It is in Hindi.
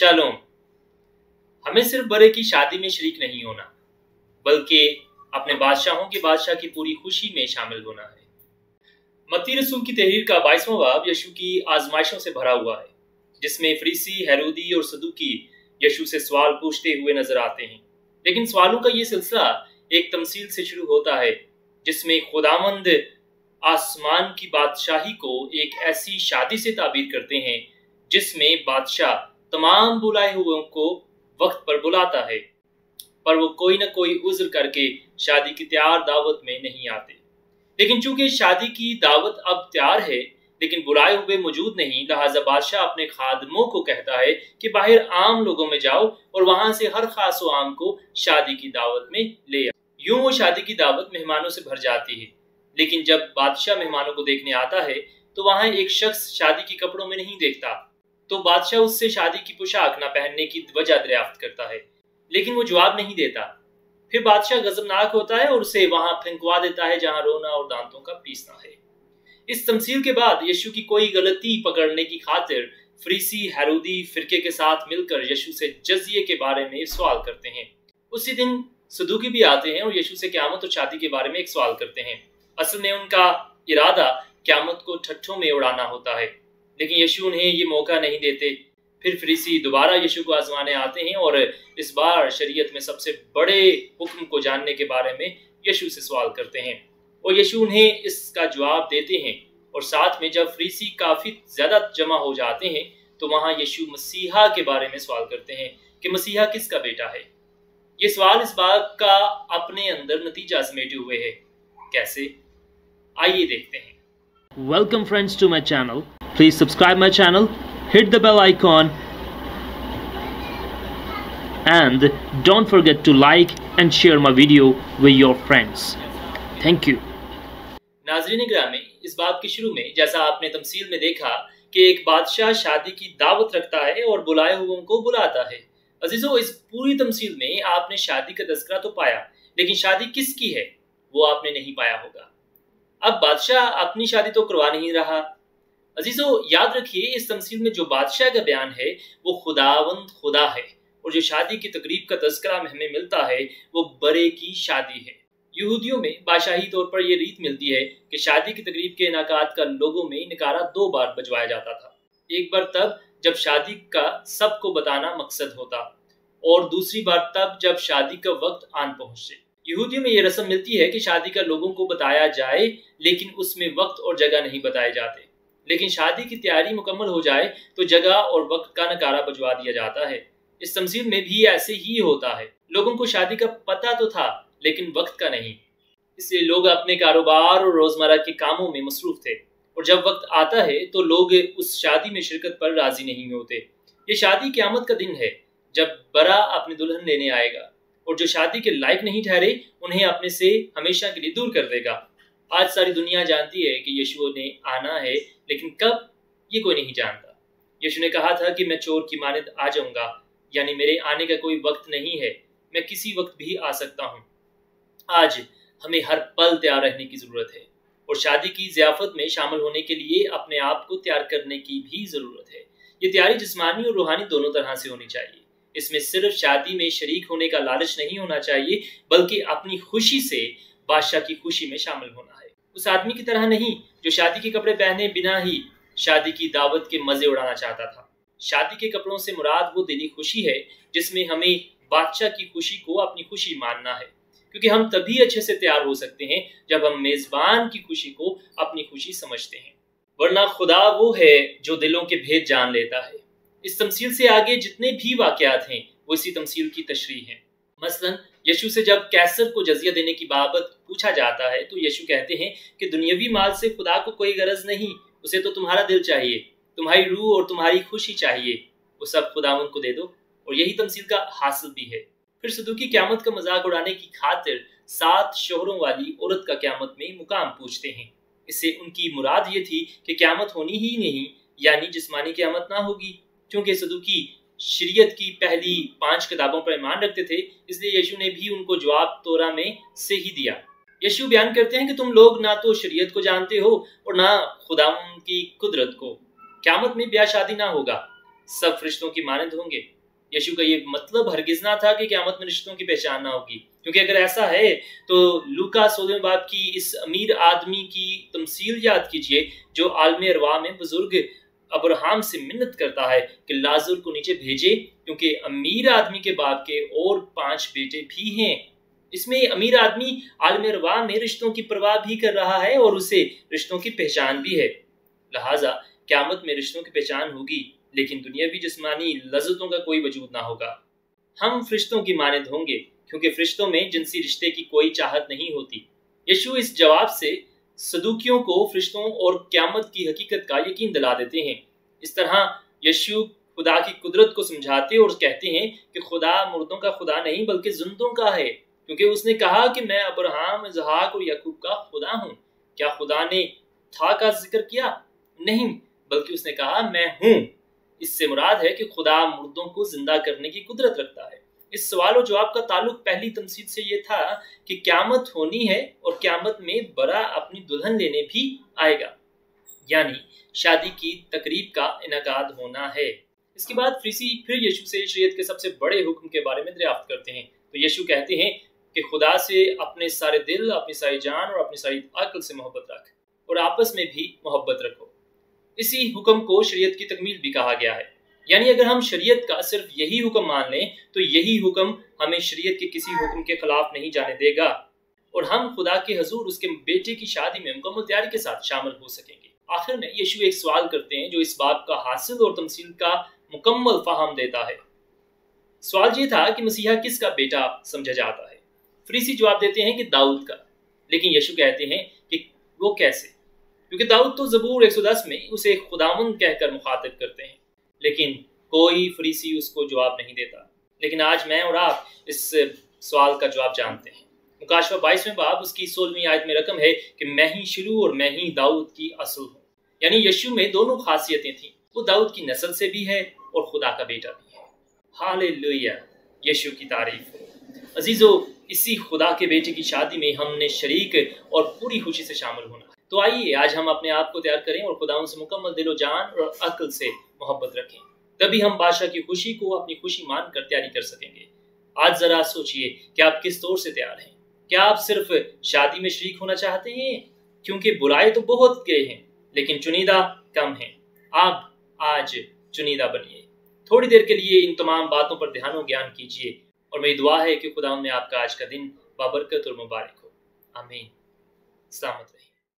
शालोम। हमें सिर्फ बड़े की शादी में शरीक नहीं होना, बल्कि अपने बादशाहों के बादशाह की पूरी खुशी में शामिल होना है। मत्ती रसूल की तहरीर का 22वां बाब यीशु की आजमाइशों से भरा हुआ है, जिसमें फरीसी, हेरोदी और सदूकी यीशु से सवाल पूछते हुए नजर आते हैं। लेकिन सवालों का ये सिलसिला एक तमसील से शुरू होता है, जिसमें खुदावंद आसमान की बादशाही को एक ऐसी शादी से ताबीर करते हैं जिसमें बादशाह तमाम बुलाए हुओं को वक्त पर बुलाता है, पर वो कोई ना कोई उज्र करके शादी की तैयार दावत में नहीं आते। लेकिन चूंकि शादी की दावत अब तैयार है लेकिन बुलाए हुए मौजूद नहीं, लिहाजा बादशाह अपने खादमों को कहता है कि बाहर आम लोगों में जाओ और वहां से हर खास व आम को शादी की दावत में ले आओ। यूं वो शादी की दावत मेहमानों से भर जाती है, लेकिन जब बादशाह मेहमानों को देखने आता है तो वहां एक शख्स शादी के कपड़ों में नहीं देखता, तो बादशाह उससे शादी की पोशाक ना पहनने की वजह दरियाफ्त करता है, लेकिन वो जवाब नहीं देता। फिर बादशाह गजबनाक होता है और उसे वहां फेंकवा देता है जहां रोना और दांतों का पीसना है। इस तमसील के बाद यीशु की कोई गलती पकड़ने की खातिर फरीसी, हेरोदी फिरके के साथ मिलकर यीशु से जजिये के बारे में सवाल करते हैं। उसी दिन सदूकी भी आते हैं और यीशु से क़यामत और शादी के बारे में एक सवाल करते हैं। असल में उनका इरादा क़यामत को ठट्ठों में उड़ाना होता है, लेकिन यीशु उन्हें ये मौका नहीं देते। फिर फरीसी दोबारा यीशु को आजमाने आते हैं और इस बार शरीयत में सबसे बड़े हुक्म को जानने के बारे में यीशु से सवाल करते हैं और यीशु उन्हें इसका जवाब देते हैं। और साथ में जब फरीसी काफ़ी ज़्यादा जमा हो जाते हैं तो वहाँ यीशु मसीहा के बारे में सवाल करते हैं कि मसीहा किसका बेटा है। ये सवाल इस बात का अपने अंदर नतीजा समेटे हुए है, कैसे, आइए देखते हैं। Welcome friends to my channel, please subscribe my channel, hit the bell icon and don't forget to like and share my video with your friends, thank you. नाज़रीन ग्रामी, इस बाब के शुरू में जैसा आपने तमसील में देखा कि एक बादशाह शादी की दावत रखता है और बुलाए हुओं को बुलाता है। अजीजों, इस पूरी तमसील में आपने शादी का तस्करा तो पाया, लेकिन शादी किसकी है वो आपने नहीं पाया होगा। अब बादशाह अपनी शादी तो करवा नहीं रहा। अजीजों, याद रखिए, इस तमसील में जो बादशाह का बयान है वो खुदावंद खुदा है, और जो शादी की तकरीब का तस्करा हमें मिलता है वो बड़े की शादी है। यहूदियों में बादशाही तौर पर यह रीत मिलती है कि शादी की तकरीब के इनाकात का लोगों में नकारा 2 बार बजवाया जाता था। एक बार तब जब शादी का सबको बताना मकसद होता, और दूसरी बार तब जब शादी का वक्त आन पहुंचे। यहूदियों में यह रस्म मिलती है कि शादी का लोगों को बताया जाए, लेकिन उसमें वक्त और जगह नहीं बताए जाते। लेकिन शादी की तैयारी मुकम्मल हो जाए तो जगह और वक्त का नकारा बजवा दिया जाता है। इस तमसील में भी ऐसे ही होता है। लोगों को शादी का पता तो था लेकिन वक्त का नहीं, इसलिए लोग अपने कारोबार और रोजमर्रा के कामों में मसरूफ थे, और जब वक्त आता है तो लोग उस शादी में शिरकत पर राजी नहीं होते। ये शादी क़यामत का दिन है जब बरा अपने दुल्हन लेने आएगा, और जो शादी के लायक नहीं ठहरे उन्हें अपने से हमेशा के लिए दूर कर देगा। आज सारी दुनिया जानती है कि यीशु ने आना है, लेकिन कब ये कोई नहीं जानता। यीशु ने कहा था कि मैं चोर की मानद आ जाऊंगा, यानी मेरे आने का कोई वक्त नहीं है, मैं किसी वक्त भी आ सकता हूँ। आज हमें हर पल तैयार रहने की ज़रूरत है, और शादी की ज़ियाफ़त में शामिल होने के लिए अपने आप को तैयार करने की भी ज़रूरत है। ये तैयारी जिस्मानी और रूहानी दोनों तरह से होनी चाहिए। इसमें सिर्फ शादी में शरीक होने का लालच नहीं होना चाहिए, बल्कि अपनी खुशी से बादशाह की खुशी में शामिल होना है। उस आदमी की तरह नहीं जो शादी के कपड़े पहने बिना ही शादी की दावत के मज़े उड़ाना चाहता था। शादी के कपड़ों से मुराद वो दिली खुशी है जिसमें हमें बादशाह की खुशी को अपनी खुशी मानना है, क्योंकि हम तभी अच्छे से तैयार हो सकते हैं जब हम मेज़बान की खुशी को अपनी खुशी समझते हैं, वरना खुदा वो है जो दिलों के भेद जान लेता है। इस तमसील से आगे जितने भी वाक़यात हैं वो इसी तमसील की तशरीह हैं। मसलन यीशु से जब कैसर को जजिया देने की बाबत पूछा जाता है तो यीशु कहते हैं कि दुनियावी माल से खुदा को कोई गरज नहीं, उसे तो तुम्हारा दिल चाहिए, तुम्हारी रूह और तुम्हारी खुशी चाहिए, वो सब खुदावंद को दे दो। और यही तमसील का हासिल भी है। फिर सदूकी क़यामत का मजाक उड़ाने की खातिर 7 शोहरों वाली औरत का क़यामत में मुकाम पूछते हैं। इससे उनकी मुराद ये थी कि क़यामत होनी ही नहीं, यानी जिस्मानी क़यामत ना होगी। क्योंकि सदूकी शरीयत की पहली 5 किताबों पर ईमान रखते थे, इसलिए यीशु ने भी उनको जवाब तोरा में से ही दिया। यीशु बयान करते हैं कि तुम लोग ना तो शरीयत को जानते हो और ना खुदा की कुदरत को। क़यामत में ब्याह शादी ना होगा, सब फरिश्तों की मानंद होंगे। यीशु का ये मतलब हरगिज ना था कि क़यामत में रिश्तों की पहचान ना होगी, क्योंकि अगर ऐसा है तो लूका 16वें बाब की इस अमीर आदमी की तमसील याद कीजिए जो आलम अरवा में बुजुर्ग अब्राहम से मिन्नत करता है कि लाजर को नीचे भेजे क्योंकि अमीर आदमी के बाप के और 5 बेटे भी हैं। इसमें अमीर आदमी आलम अरवा में रिश्तों की परवाह भी कर रहा है और उसे रिश्तों की पहचान भी है। लिहाजा क़यामत में रिश्तों की पहचान होगी, लेकिन दुनियावी जिस्मानी लज़्ज़तों का कोई वजूद ना होगा। हम फरिश्तों की मानद होंगे क्योंकि फरिश्तों में जिनसी रिश्ते की कोई चाहत नहीं होती। यीशु इस जवाब से सदूकियों को फरिश्तों और क़यामत की हकीकत का यकीन दिला देते हैं। इस तरह यीशु खुदा की कुदरत को समझाते और कहते हैं कि खुदा मुर्दों का खुदा नहीं बल्कि जिंदों का है, क्योंकि उसने कहा कि मैं अब्राहम, इसहाक और याकूब का खुदा हूँ। क्या खुदा ने था का जिक्र किया? नहीं, बल्कि उसने कहा मैं हूँ। इससे मुराद है कि खुदा मुर्दों को जिंदा करने की कुदरत रखता है। इस सवाल और जवाब का ताल्लुक पहली तमसीद से ये था कि क़यामत होनी है और क़यामत में बड़ा अपनी दुल्हन लेने भी आएगा, यानी शादी की तकरीब का इनकाद होना है। इसके बाद फरीसी फिर यीशु से शरीयत के सबसे बड़े हुक्म के बारे में दरियाफ्त करते हैं। तो यीशु कहते हैं कि खुदा से अपने सारे दिल, अपनी सारी जान और अपनी सारी अक्ल से मोहब्बत रख और आपस में भी मोहब्बत रखो। इसी हुक्म को शरीयत की तकमील भी कहा गया है, यानी अगर हम शरीयत का सिर्फ यही हुक्म मान लें तो यही हुक्म हमें शरीयत के किसी हुक्म के खिलाफ नहीं जाने देगा और हम खुदा के हुजूर उसके बेटे की शादी में मुकम्मल तैयारी के साथ शामिल हो सकेंगे। आखिर में यीशु एक सवाल करते हैं जो इस बाब का हासिल और तमसील का मुकम्मल फहम देता है। सवाल ये था कि मसीहा किसका बेटा समझा जाता है? फरीसी जवाब देते हैं कि दाऊद का, लेकिन यीशु कहते हैं कि वो कैसे, क्योंकि दाऊद तो ज़बूर 110 में उसे खुदावंद कहकर मुखातिब करते हैं, लेकिन कोई फरीसी उसको जवाब नहीं देता। लेकिन आज मैं और आप इस सवाल का जवाब जानते हैं। मुकाशवा 22वें बाब उसकी 16वीं आयत में रकम है कि मैं ही शुरू और मैं ही दाऊद की असल हूँ, यानी यीशु में दोनों खासियतें थीं। वो दाऊद की नस्ल से भी है और खुदा का बेटा भी है। हालेलुया, यीशु की तारीफ हो। अजीज़ो, इसी खुदा के बेटे की शादी में हमने शरीक और पूरी खुशी से शामिल होना। तो आइए आज हम अपने आप को तैयार करें और खुदा से मुकम्मल दिलो जान और अक्ल से मोहब्बत रखें, तभी हम बादशाह की खुशी को अपनी खुशी मानकर तैयारी कर सकेंगे। आज ज़रा सोचिए कि आप किस तौर से तैयार हैं। क्या आप सिर्फ शादी में शरीक होना चाहते हैं? क्योंकि बुलाए तो बहुत गए हैं लेकिन चुनिदा कम हैं। आप आज चुनिदा बनिए। थोड़ी देर के लिए इन तमाम बातों पर ध्यान और ज्ञान कीजिए और मेरी दुआ है कि खुदा में आपका आज का दिन बाबरकत और मुबारक हो। आमीन। सलामत रहिए।